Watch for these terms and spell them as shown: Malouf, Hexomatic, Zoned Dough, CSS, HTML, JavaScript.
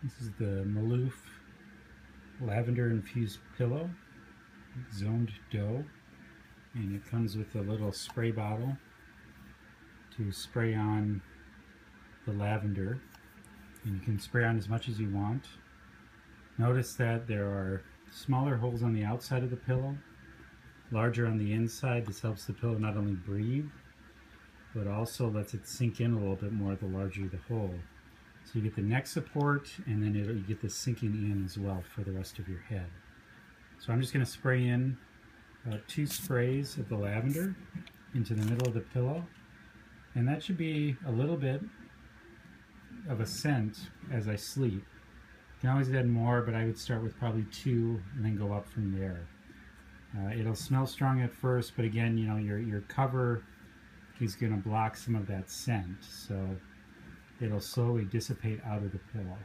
This is the Malouf lavender infused pillow, Zoned Dough, and it comes with a little spray bottle to spray on the lavender, and you can spray on as much as you want. Notice that there are smaller holes on the outside of the pillow, larger on the inside. This helps the pillow not only breathe, but also lets it sink in a little bit more the larger the hole. So you get the neck support, and then you get the sinking in as well for the rest of your head. So I'm just going to spray in about 2 sprays of the lavender into the middle of the pillow. And that should be a little bit of a scent as I sleep. You can always add more, but I would start with probably 2 and then go up from there. It'll smell strong at first, but again, you know, your cover is going to block some of that scent. So it'll slowly dissipate out of the pillow.